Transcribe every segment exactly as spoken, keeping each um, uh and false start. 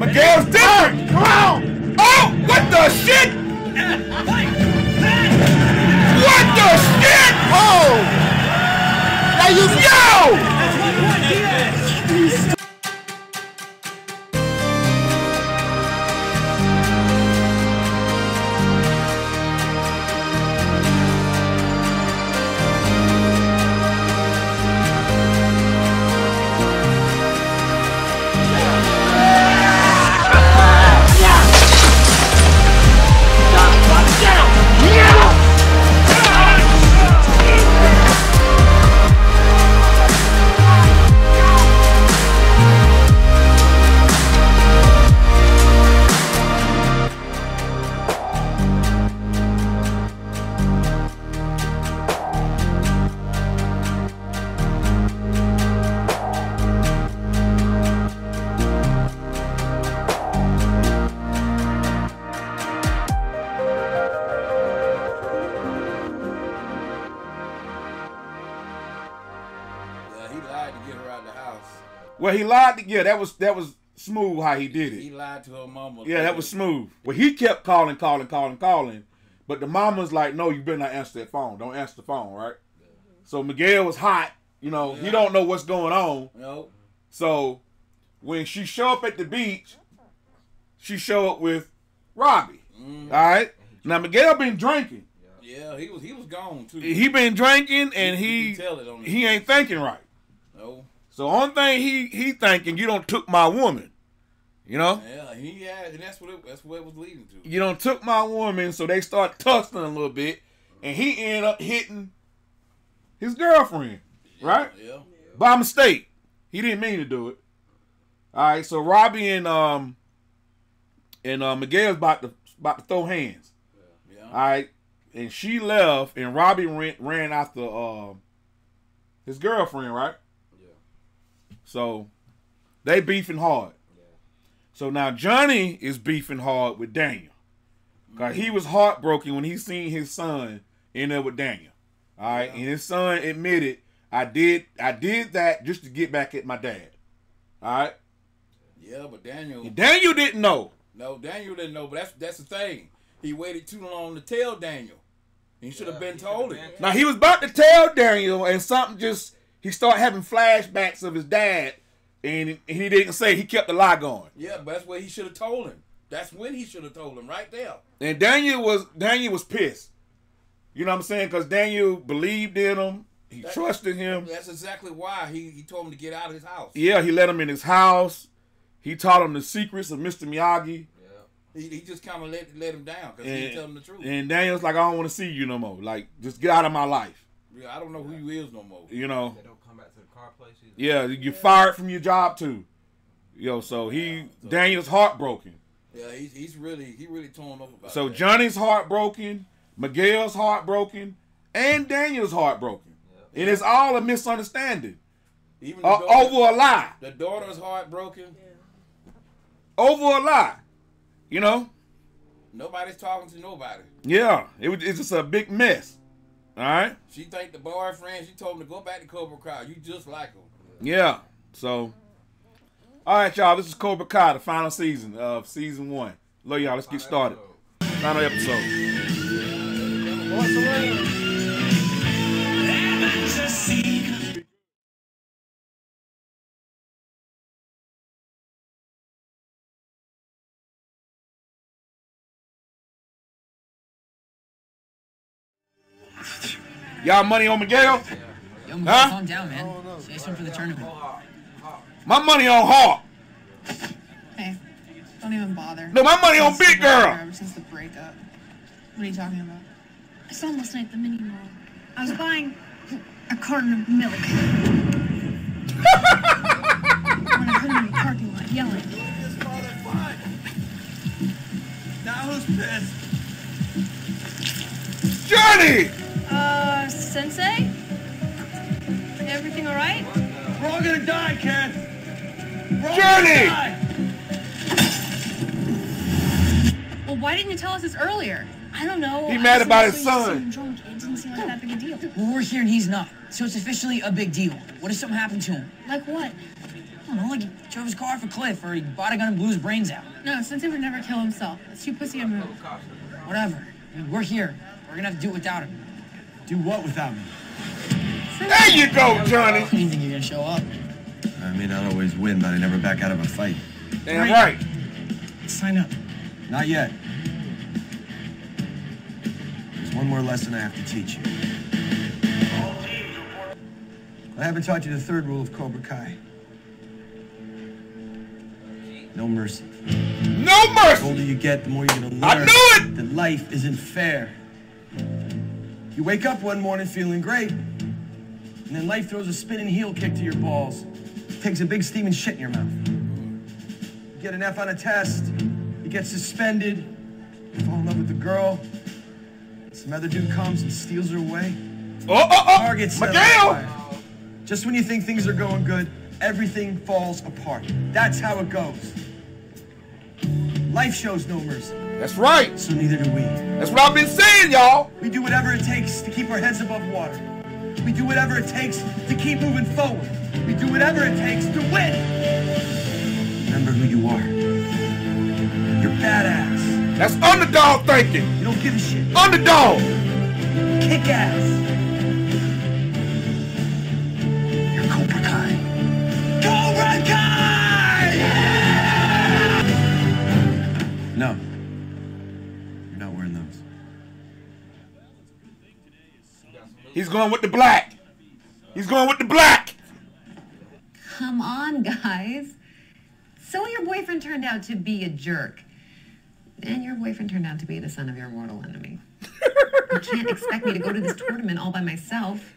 Miguel's different! Come on! Oh! What the shit? What the shit? Oh! That you yo! Well, he lied to, yeah, that was that was smooth how he did it. He lied to her mama. Yeah, that was smooth. Well, he kept calling, calling, calling, calling. But the mama's like, no, you better not answer that phone. Don't answer the phone, right? Yeah. So Miguel was hot. You know, yeah. He don't know what's going on. Nope. So when she show up at the beach, she show up with Robbie. Mm. All right? Now, Miguel been drinking. Yeah, he was, he was gone, too. He been drinking, and he, he, tell it on he ain't thinking right. No. So only thing he he thinking, you don't took my woman, you know. Yeah, he yeah, and that's what it, that's what it was leading to. You don't took my woman, so they start tussling a little bit, and he ended up hitting his girlfriend, yeah, right? Yeah. By mistake, he didn't mean to do it. All right, so Robbie and um and uh, Miguel's about to about to throw hands. Yeah. Yeah. All right, and she left, and Robbie ran ran after uh, his girlfriend, right? So, they beefing hard. Yeah. So, now Johnny is beefing hard with Daniel. Because he was heartbroken when he seen his son in there with Daniel. All right? Yeah. And his son admitted, I did I did that just to get back at my dad. All right? Yeah, but Daniel... And Daniel didn't know. No, Daniel didn't know, but that's, that's the thing. He waited too long to tell Daniel. He should have yeah, been told it. Been now, he was about to tell Daniel, and something just... He started having flashbacks of his dad, and he didn't say. He kept the lie going. Yeah, but that's what he should have told him. That's when he should have told him, right there. And Daniel was Daniel was pissed. You know what I'm saying? Because Daniel believed in him. He that, trusted him. That's exactly why he, he told him to get out of his house. Yeah, he let him in his house. He taught him the secrets of Mister Miyagi. Yeah, He, he just kind of let, let him down because he didn't tell him the truth. And Daniel's like, I don't want to see you no more. Like, just get out of my life. Yeah, I don't know who you is no more. You know. They don't come back to the car place either. Yeah, you're fired from your job too. Yo, so he yeah, so Daniel's heartbroken. Yeah, he's he's really he really torn up about. So that. Johnny's heartbroken, Miguel's heartbroken, and Daniel's heartbroken. Yeah. And it's all a misunderstanding. Even uh, daughter, over a lie. The daughter's heartbroken. Yeah. Over a lie. You know. Nobody's talking to nobody. Yeah, it, it's just a big mess. All right. She thanked the boyfriend. She told him to go back to Cobra Kai. You just like him. Yeah. So, all right, y'all. This is Cobra Kai, the final season of season one. Love y'all. Let's get started. Final episode. Y'all money on Miguel? Yo, Miguel, huh? Calm down, man. Oh, no. Chase him for the tournament. My money on Hawk. Hey, don't even bother. No, my money on Big Girl. Ever since the breakup. What are you talking about? I saw him last night at the mini mall. I was buying a carton of milk. When I put him in the parking lot yelling. Now who's pissed? Johnny! Uh, Sensei? Everything alright? We're all gonna die, Ken! Johnny! Well, why didn't you tell us this earlier? I don't know. He mad about his son. Drunk. It didn't seem like that big a deal. Well, we're here and he's not, so it's officially a big deal. What if something happened to him? Like what? I don't know, like he drove his car off a cliff or he bought a gun and blew his brains out. No, Sensei would never kill himself. It's too pussy a move. Whatever. I mean, we're here. We're gonna have to do it without him. Do what without me? There you go, Johnny! You think you're gonna show up? I may not always win, but I never back out of a fight. Damn right! Sign up. Not yet. There's one more lesson I have to teach you. I haven't taught you the third rule of Cobra Kai. No mercy. No mercy! The older you get, the more you're gonna learn. I knew it! That life isn't fair. You wake up one morning feeling great, and then life throws a spinning heel kick to your balls. It takes a big steaming shit in your mouth. You get an F on a test, you get suspended, you fall in love with the girl, some other dude comes and steals her away. Oh, oh, oh! Targets Miguel! Just when you think things are going good, everything falls apart. That's how it goes. Life shows no mercy. That's right. So neither do we. That's what I've been saying, y'all. We do whatever it takes to keep our heads above water. We do whatever it takes to keep moving forward. We do whatever it takes to win. Remember who you are. You're badass. That's underdog thinking. You don't give a shit. Underdog. Kick ass. You're Cobra Kai. Cobra Kai! Yeah! No. You're not wearing those. He's going with the black. He's going with the black. Come on, guys. So your boyfriend turned out to be a jerk. And your boyfriend turned out to be the son of your mortal enemy. You can't expect me to go to this tournament all by myself.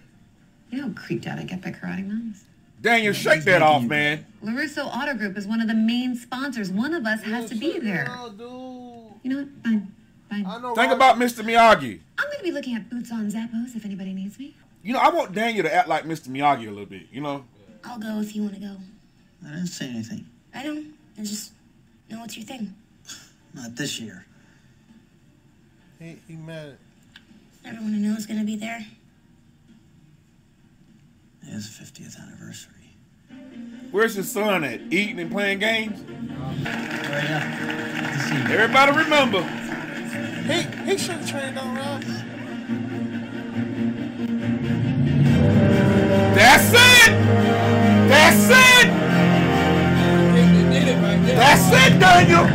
You know how creeped out I get by Karate Moms. Daniel, shake that off, man. LaRusso Auto Group is one of the main sponsors. One of us has to be there. You know what? Fine. Fine. Think about Mister Miyagi. I'm going to be looking at boots on Zappos if anybody needs me. You know, I want Daniel to act like Mister Miyagi a little bit, you know? I'll go if you want to go. I didn't say anything. I don't. I just know what's your thing. Not this year. He, he mad. Everyone I know is going to be there. It is the fiftieth anniversary. Where's your son at? Eating and playing games? Right up. Everybody remember. He, he should have trained on Robbie. That's it! That's it! That's it, Daniel!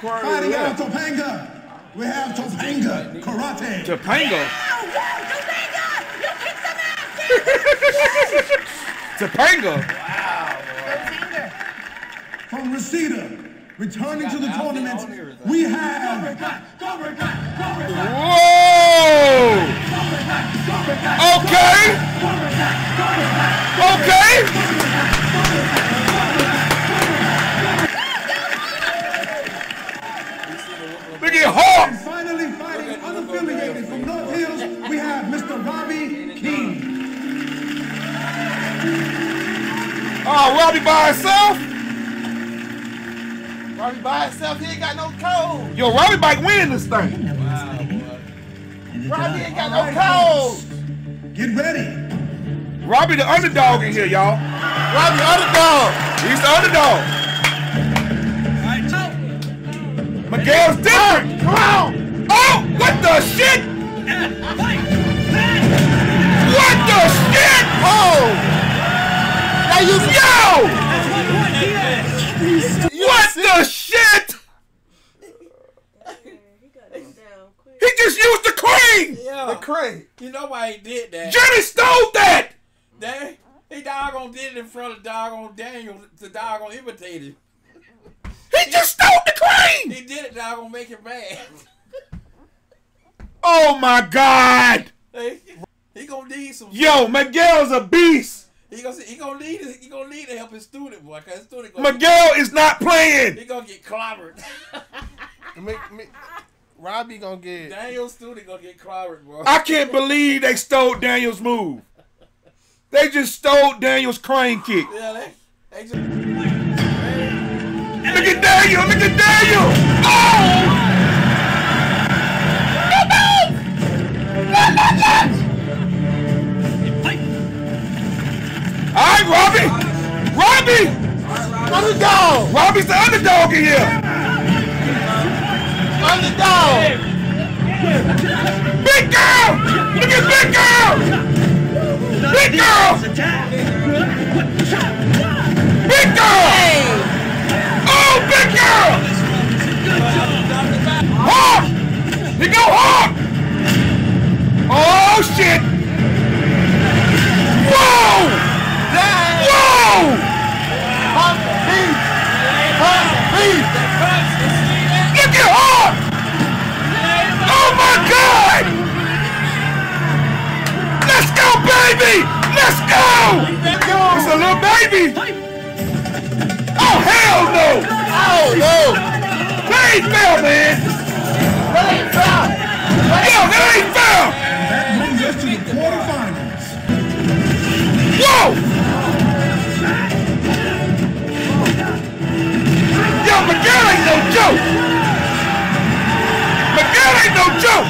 Fighting out of Topanga! We have Topanga! Karate! Topanga? Yeah, yeah, Topanga! You kick some ass! Yes. Topanga? Wow, Topanga! From Reseda, returning to the tournament, we have... Cobra Kai! Cobra Kai! Cobra Kai! Whoa! Cobra Kai! Cobra Kai! Okay! Cobra Kai! Cobra Kai! Okay! Cobra Kai! Cobra Kai! Hawk. And finally fighting unaffiliated from North Hills, we have Mister Robbie Keene. Oh, Robbie by himself? Robbie by himself, he ain't got no code. Yo, Robbie might win this thing. Wow, Robbie ain't got no code. Get ready. Robbie the underdog in here, y'all. Robbie underdog. He's the underdog. Miguel's different! Come on! Oh! What the shit? What the shit? Oh! Now you go! What the shit? He just used the crane! The crane. You know why he did that? Johnny stole that! They, they doggone did it in front of doggone Daniel to doggone imitate him. He just stole the crane! He did it, now I'm gonna make it bad. Oh my god! Hey, he gonna need some. Yo, Miguel's a beast! He gonna, he gonna need his, he gonna need to help his student, boy. Cause his student gonna Miguel get, is not playing! He gonna get clobbered. me, me, Robbie gonna get... Daniel's student gonna get clobbered, boy. I can't believe they stole Daniel's move. They just stole Daniel's crane kick. Yeah, they, they just... Look at Daniel! Look at Daniel! Oh! No, no! No, no, no! All right, Robbie! Robbie! Robbie! Underdog! Robbie's the underdog in here! Underdog! Big girl! Look at big girl! Big girl! Big girl! Oh, big girl! Hawk! He go Hawk! Oh, shit! Whoa! Whoa! Pump the beat! Pump the beat! Look at Hawk! Oh my God! Let's go, baby! Let's go! It's a little baby! Oh, hell no! Oh, no! That ain't fair, man! That ain't fair! Yo, that ain't fair! That moves us to the quarterfinals. Whoa! Miguel ain't no joke! Miguel ain't no joke!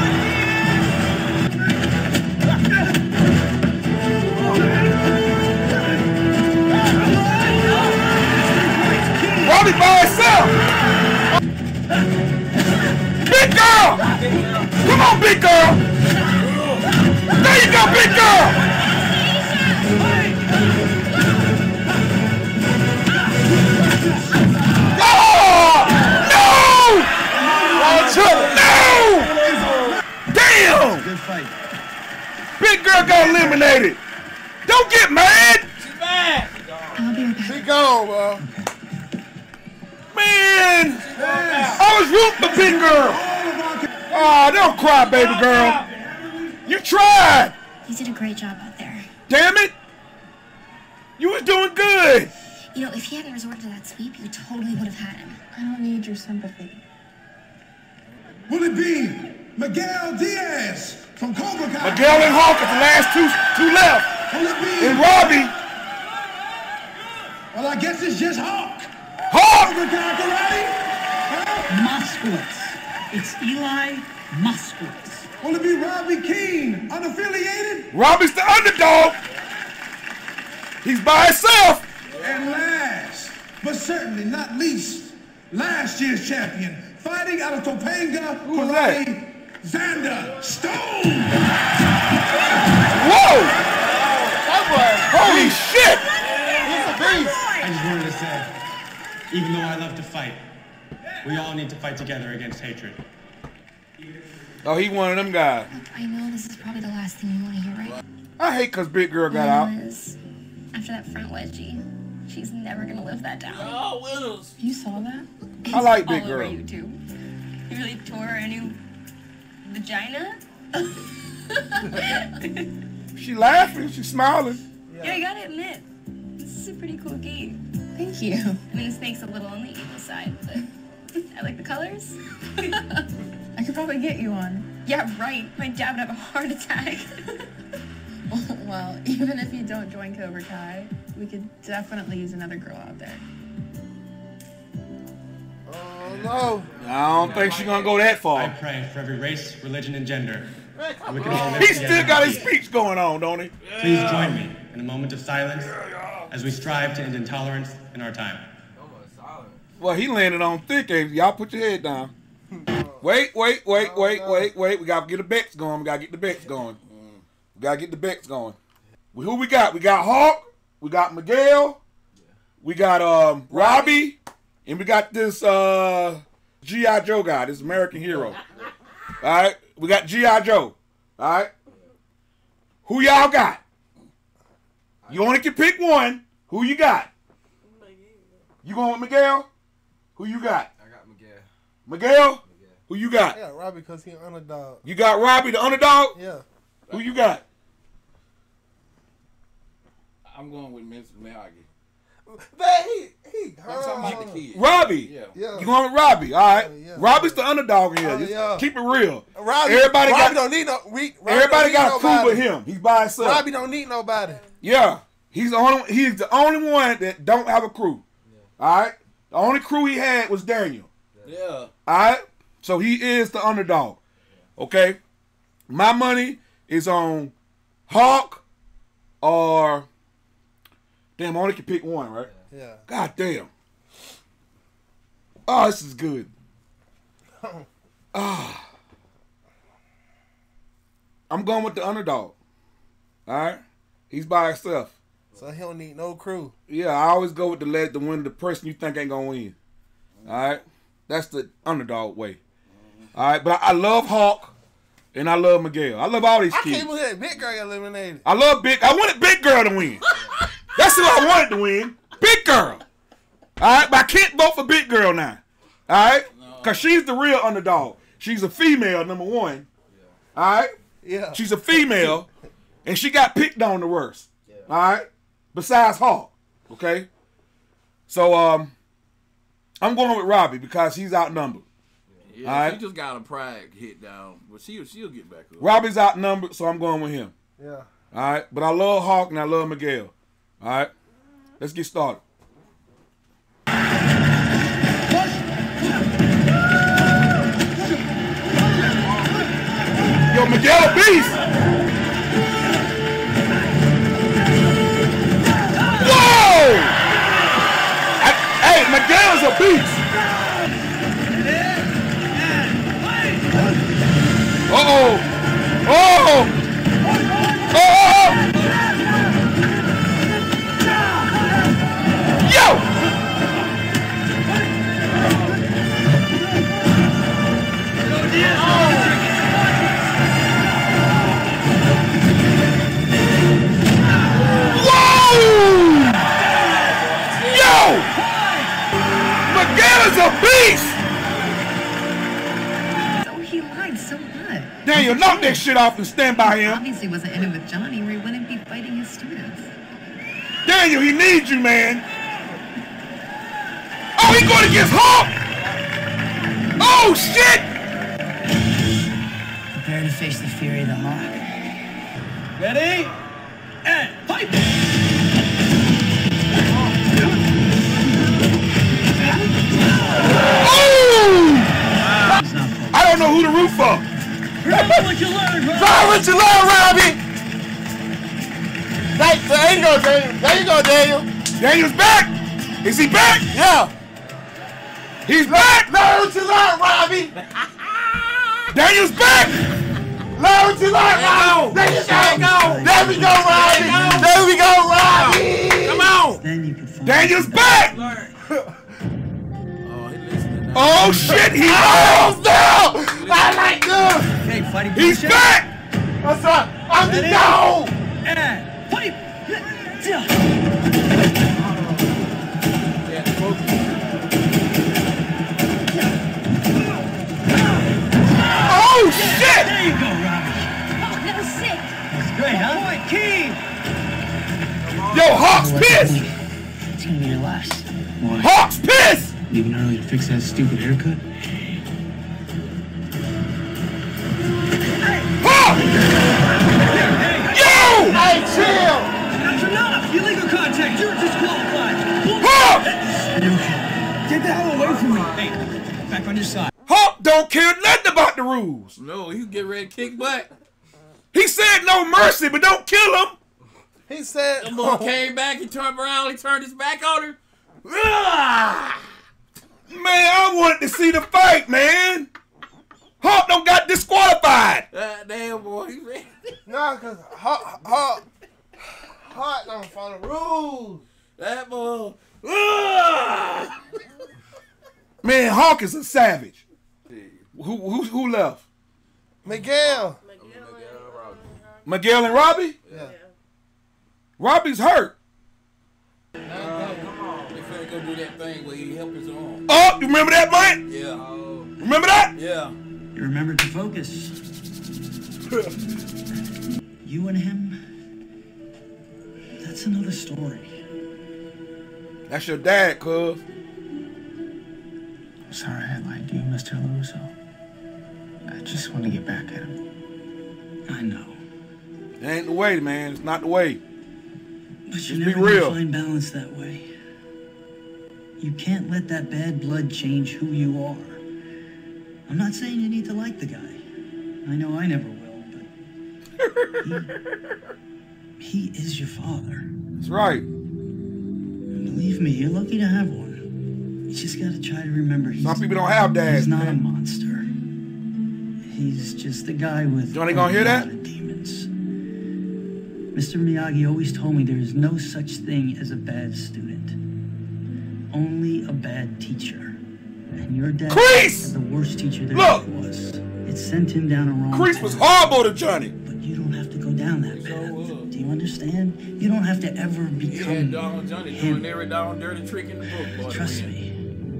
Robbie by himself! Big girl! Come on, big girl! There you go, big girl! No! Damn! Big girl got eliminated. Don't get mad. She's back. She gone, bro. Man, I was rooting for big girl. Oh, don't cry, baby girl. You tried. You did a great job out there. Damn it! You was doing good. You know, if he hadn't resorted to that sweep, you totally would have had him. I don't need your sympathy. Will it be Miguel Diaz from Cobra Kai? Miguel and Hawk are the last two, two left. Will it be? And Robbie. Well, I guess it's just Hawk. Hawk! Cobra Kai Karate. Moskowitz. It's Eli Moskowitz. Will it be Robbie Keene, unaffiliated? Robbie's the underdog. He's by himself. And last, but certainly not least, last year's champion, fighting out of Topanga, Karate, Xander Stone! Whoa! Oh, holy shit! He's a beast! I just wanted to say, even though I love to fight, we all need to fight together against hatred. Oh, he one of them guys. Look, I know this is probably the last thing you want to hear, right? I hate because big girl got out. After that front wedgie, she's never going to live that down. Oh, Wills! You saw that? It's I like big girl. You too. You really tore her a new vagina. She laughing. She smiling. Yeah. yeah, I gotta admit, this is a pretty cool game. Thank you. I mean, the snake's a little on the evil side, but I like the colors. I could probably get you on. Yeah, right. My dad would have a heart attack. Well, even if you don't join Cobra Kai, we could definitely use another girl out there. No. I don't no, think she's going to go that far. I pray for every race, religion, and gender. And we can all live he together. Still got his speech going on, don't he? Yeah. Please join me in a moment of silence as we strive to end intolerance in our time. Well, he landed on thick. Y'all put your head down. Wait, wait, wait, wait, wait, wait. We got to get the bets going. We got to get the bets going. We got to get the bets going. Well, who we got? We got Hawk. We got Miguel. We got um, Robbie. And we got this uh, G I Joe guy, this American hero. All right? We got G I Joe. All right? Who y'all got? You only can pick one. Who you got? You going with Miguel? Who you got? I got Miguel. Miguel? Who you got? Yeah, Robbie, because he's an underdog. You got Robbie, the underdog? Yeah. Who you got? I'm going with Mister Miyagi. That he, he hurt the kid. Robbie. Yeah. Yeah. You going with Robbie? All right. Yeah, yeah. Robbie's the underdog here. Just yeah. Keep it real. Robbie, everybody Robbie got, don't need no. We, everybody got a crew with him. He's by himself. Robbie don't need nobody. Yeah. He's the only. He's the only one that don't have a crew. Yeah. All right. The only crew he had was Daniel. Yeah. All right. So he is the underdog. Yeah. Okay. My money is on Hawk or. Damn, I only can pick one, right? Yeah. God damn. Oh, this is good. Ah. I'm going with the underdog. All right? He's by himself. So he don't need no crew. Yeah, I always go with the leg to win the person you think ain't going to win. All right? That's the underdog way. All right? But I love Hawk, and I love Miguel. I love all these I kids. I can't believe that big girl got eliminated. I love big. I wanted big girl to win. That's who I wanted to win. Big girl. All right? But I can't vote for big girl now. All right? Because she's the real underdog. She's a female, number one. All right? Yeah. She's a female, and she got picked on the worst. Yeah. All right? Besides Hawk. Okay? So, um, I'm going with Robbie because he's outnumbered. Yeah, all right? She just got a pride hit down. But she, she'll get back up. Robbie's outnumbered, so I'm going with him. Yeah. All right? But I love Hawk, and I love Miguel. All right? Let's get started. Yo, Miguel Beast! Whoa! I, hey, Miguel's a beast! Uh-oh! Oh! Oh! Oh! Oh! Yo! Oh! Miguel is a beast! So he lied so much. Daniel, knock that shit off and stand by him. He obviously wasn't in it with Johnny or he wouldn't be fighting his students. Daniel, he needs you, man. Oh, he going against Hawk! Oh, shit! Prepare to face the fury of the Hawk. Ready? And fight! I don't know who to root for. Try what you learn, Robbie. Try what you learn, Robbie. Right, there you go, Daniel. There you go, Daniel. Daniel's back. Is he back? Yeah. He's back. Learn what you learn, Robbie. Daniel's back. Learn what you learn, Robbie. There you go. There we go, Robbie. There we go, Robbie. Come on. Daniel's back. Oh shit, he oh, no! I like this! He's back! What's up? I'm the dog! And fight! Oh shit! There you go, Robbie. Oh, that was sick! That's great, huh? Boy, Keene! Yo, Hawk's pissed! eighteen year loss. Hawk's pissed! Leaving early to fix that stupid haircut? Hey! Hawk! Hey! Yo! Hey, chill! That's enough! Illegal contact! You're disqualified! Hawk! Get the hell away from me! Hey, back on your side. Hawk don't care nothing about the rules! No, you get ready to kick back. He said no mercy, but don't kill him! He said... The boy came back, he turned around, he turned his back on her. Ah! Man, I wanted to see the fight, man. Hawk don't got disqualified. God damn, boy. Nah, because Hawk, Hawk, Hawk don't follow the rules. That boy. Ugh. Man, Hawk is a savage. Who, who, who left? Miguel. Miguel and Robbie. Miguel and Robbie? Yeah. Yeah. Robbie's hurt. Do that thing where he helped his arm. Oh, you remember that, Mike? Yeah. Remember that? Yeah. You remembered to focus. You and him, that's another story. That's your dad, cuz. Sorry I lied to you, Mister LaRusso. I just want to get back at him. I know. That ain't the way, man. It's not the way. But you never can find balance that way. You can't let that bad blood change who you are. I'm not saying you need to like the guy. I know I never will, but he, he is your father. That's right. I believe Believe me, you're lucky to have one. You just gotta try to remember he's, Some people don't have dads, he's not man. a monster. He's just a guy with Johnny gonna hear that? demons. Mister Miyagi always told me there is no such thing as a bad student. Only a bad teacher. And your dad is the worst teacher there Look. ever was. It sent him down a wrong Kreese path. was horrible to Johnny. But you don't have to go down that path. Do you understand? You don't have to ever become yeah, Johnny him. Doing every dog dirty trick in the book, boy, Trust man. me.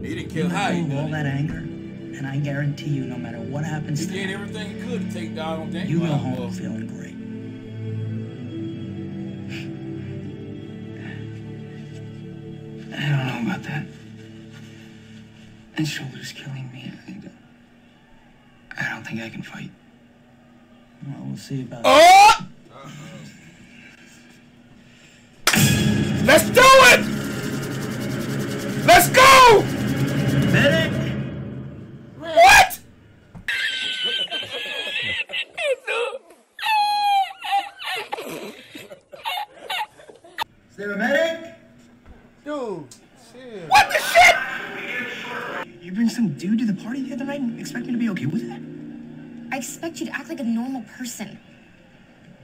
He didn't kill high, he all that anger. And I guarantee you, no matter what happens he to did him, everything he could to take dog on Daniel. You go home well. feeling great. I don't know about that. That shoulder's killing me. I don't think I can fight. Well, we'll see about oh! that. Let's do it! Let's go! Medic! What? Is there a medic? Dude, shit. What the shit? You bring some dude to the party the other night and expect me to be okay with it? I expect you to act like a normal person.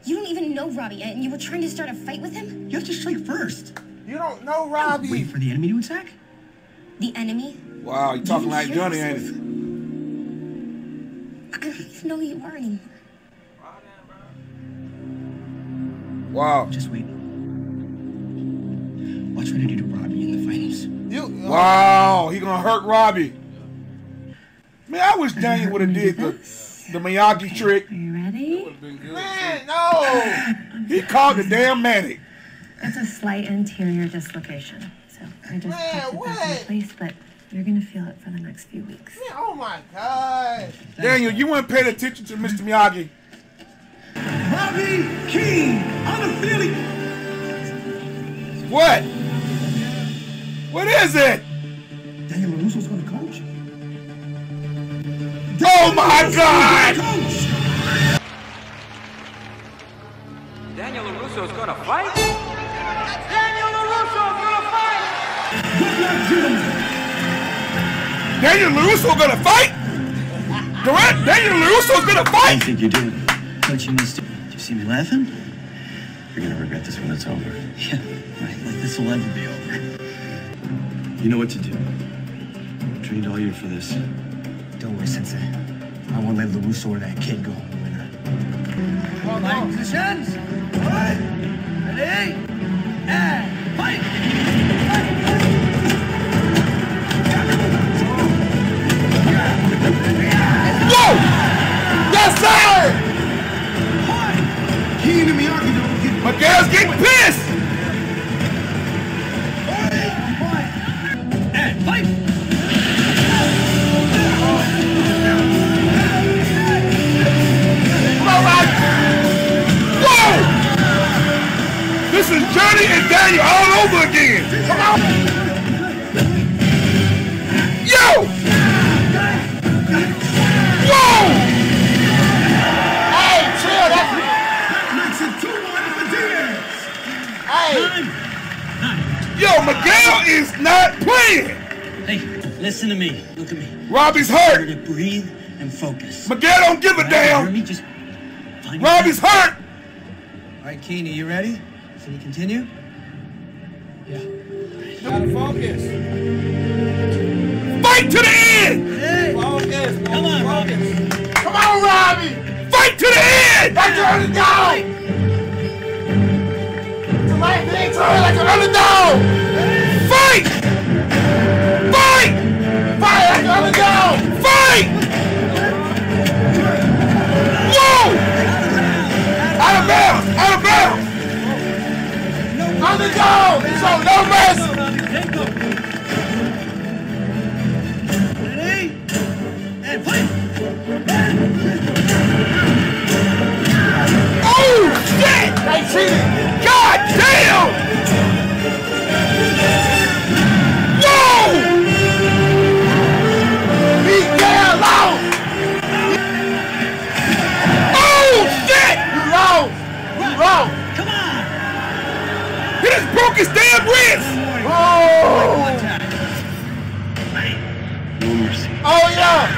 You don't even know Robbie, and you were trying to start a fight with him? You have to strike first. You don't know Robbie. Wait for the enemy to attack? The enemy? Wow, you're talking you like Johnny, ain't it? I don't even know who you are anymore. Wow. Just wait. Watch what I do to Robbie in the finals. You, uh, wow, he gonna hurt Robbie. Man, I wish Daniel would have did the, the Miyagi okay, trick. Are you ready? Man, no! He called the damn medic. That's a slight anterior dislocation. So I just Man, what? Back in place, but you're gonna feel it for the next few weeks. Man, oh my God. Daniel, you wouldn't pay attention to Mister Miyagi. Robbie Keene, unappealing. What? What is it? Daniel LaRusso's gonna coach. Oh my God! Daniel LaRusso's gonna fight? Daniel LaRusso's gonna fight! Daniel LaRusso's gonna fight? Durant, Daniel LaRusso's gonna fight? I think you did. Don't you miss it? Do you see me laughing? You're gonna regret this when it's over. Yeah, right. Like this will ever be over. You know what to do. I trained all year for this. Don't worry, Sensei. I won't let LaRusso or that kid go home a winner. Come on, positions! All right! Ready? And fight! Whoa! Yes, sir! Fight! Keene and Miyagi don't get... Miguel's getting pissed! Fight! And fight! This is Johnny and Daniel all over again. Come on. Yo! Whoa! Hey, chill. That makes it two one for Diaz. Hey. Yo, Miguel is not playing. Hey, listen to me. Look at me. Robbie's hurt. To breathe and focus. Miguel don't give a damn. Robbie's hurt. All right, Keene, you ready? Can we continue? Yeah. Gotta focus. Fight to the end! Hey. Focus, boy. Come on, Robbie. Come on, Robbie! Fight to the end! Like an underdog! To my things, like an underdog! Fight! Fight! Fight like an underdog! Fight! Whoa! Out of bounds! Out of bounds! On the go! So no mercy! Ready? And play! Oh shit! They cheated! God damn! play. No mercy. Oh, yeah.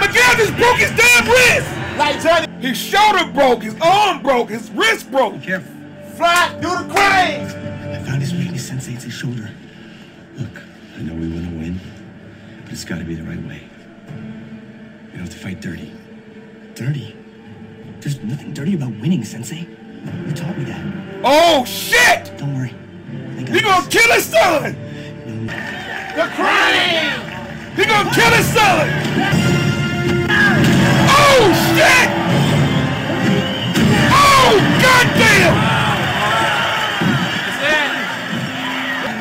Miguel just broke his damn wrist. Like Johnny. His shoulder broke, his arm broke, his wrist broke. Careful. Fly, do the crane. I found his weakness, Sensei. It's his shoulder. Look, I know we want to win, but it's got to be the right way. We don't have to fight dirty. Dirty? There's nothing dirty about winning, Sensei. You taught me that. Oh, shit! Don't worry. He gonna kill his son! No. The crane! He gonna kill his son! Oh, shit! Oh, goddamn!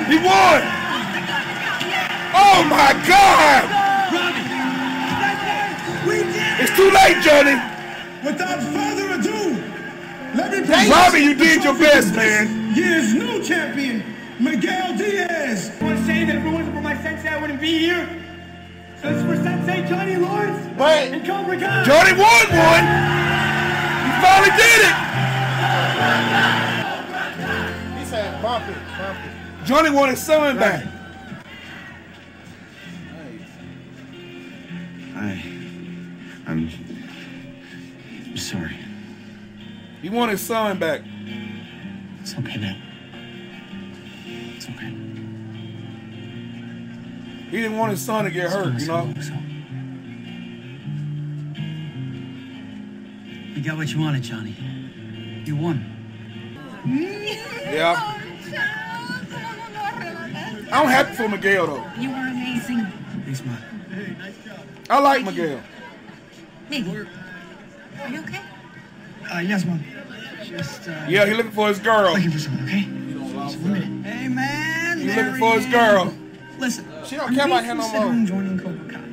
He won! Oh, my God! It's too late, Johnny! Without further ado, let me play. Robbie, you did your best, man. Year's new champion, Miguel Diaz. I want to say that if it wasn't for my sensei, I wouldn't be here. So it's for Sensei Johnny Lawrence Wait. and Cobra Kai. Johnny won one. He finally did it. He said, bump it, bump it. Johnny won his son back. I, I'm. I'm sorry. He wanted his son back. It's okay, man. It's okay. He didn't want his son to get hurt, you know? So. You got what you wanted, Johnny. You won. Yeah. I'm happy for Miguel, though. You were amazing. Thanks, man. Hey, nice job. I like Thank Miguel. Me. Are you okay? Uh, yes, Mom. Just, uh... Yeah, he's looking for his girl. Looking for someone, okay? Just one minute. Hey, man! He's looking for his girl. Listen, she don't care about him no more. I'm joining Cobra Kai.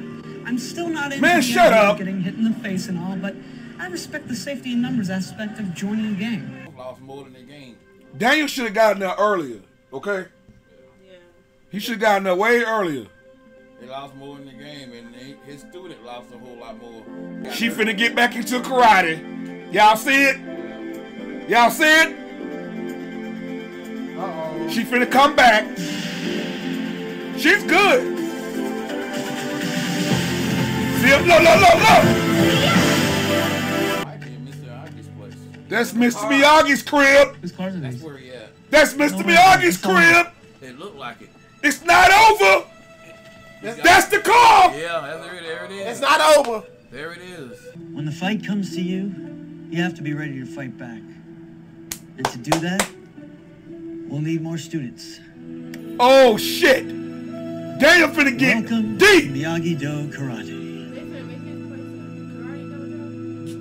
I'm still not in Man, shut up! Getting hit in the face and all, but I respect the safety and numbers aspect of joining the game. I lost more than the game. Daniel should have gotten there earlier, okay? Yeah. He should have gotten there way earlier. They lost more in the game, and they, his student lost a whole lot more. She finna get back into karate. Y'all see it? Y'all see it? Uh-oh. She finna come back. She's good. See him? Look, look, look, look! I did Mister Miyagi's place. That's Mister Miyagi's crib. That's where he at. That's Mister Miyagi's crib. It look like it. It's not over. That's the call! Yeah, there it, there it is. It's not over. There it is. When the fight comes to you, you have to be ready to fight back. And to do that, we'll need more students. Oh, shit! Daniel finna get Welcome deep! Miyagi-Do Karate.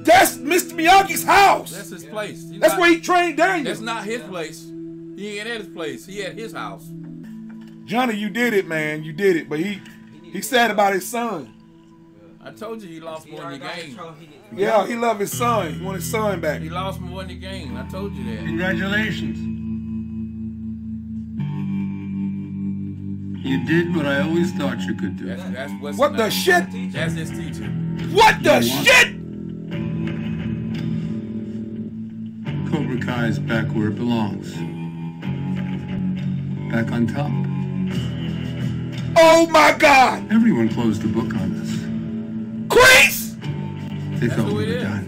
That's Mister Miyagi's house! That's his place. He's That's not, where he trained Daniel. That's not his place. He ain't at his place. He at his house. Johnny, you did it, man. You did it. But he he's sad about his son. I told you he lost more in the game. Yeah, he loved his son. He wanted his son back. He lost more in the game. I told you that. Congratulations. You did what I always thought you could do. That's, that's what's what the shit? That's his teacher. What the shit? Cobra Kai is back where it belongs. Back on top. Oh my God! Everyone closed the book on us. Kreese! They That's thought we were is. done.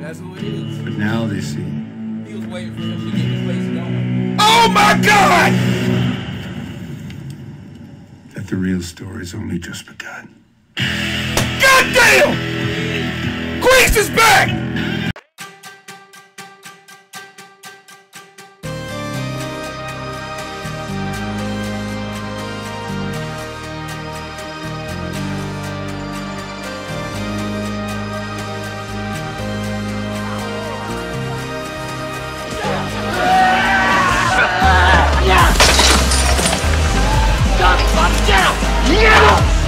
That's who it is. But now they see. He was waiting for him to get his place going. Oh my God! That the real story's only just begun. Goddamn! Kreese is back! Down! Yeah!